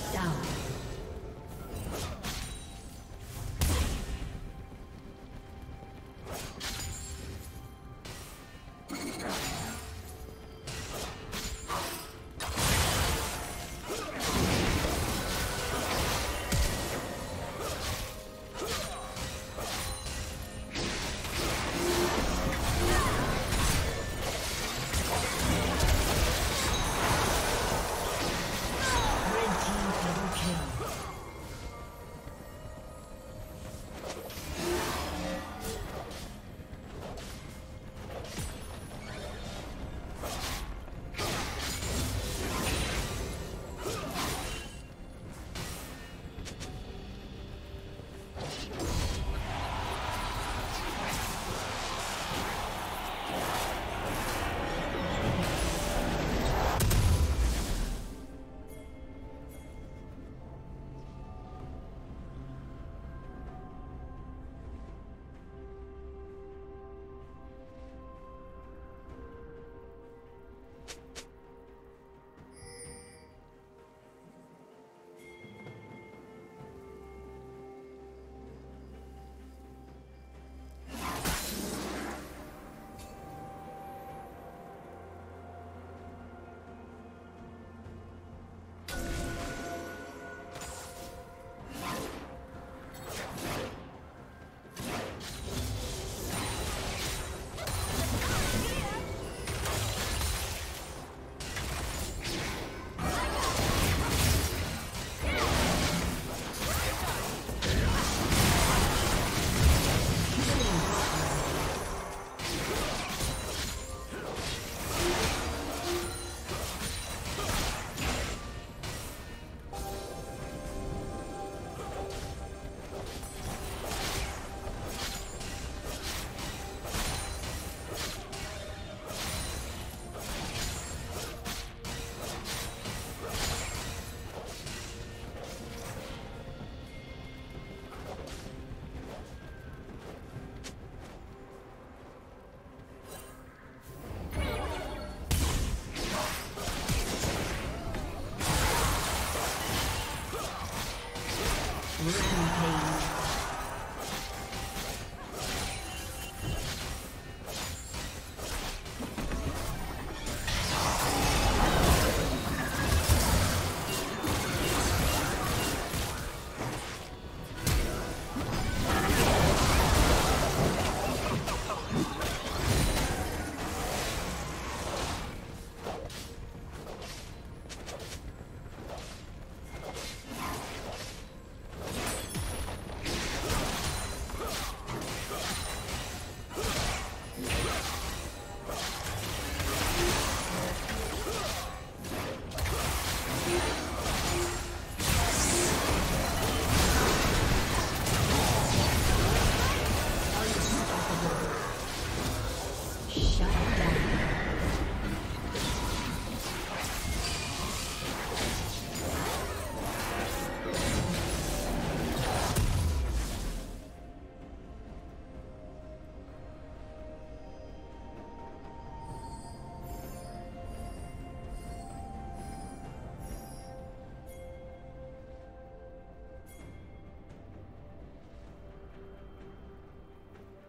Shut down.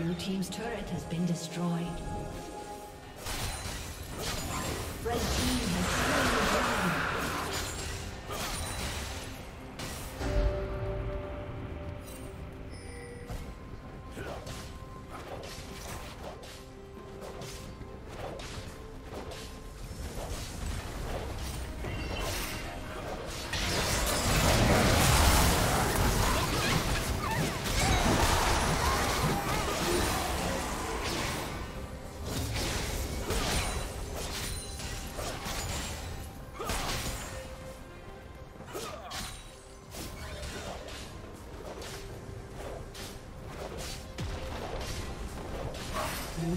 Blue team's turret has been destroyed. Red team has slain the dragon. Blue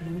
Blue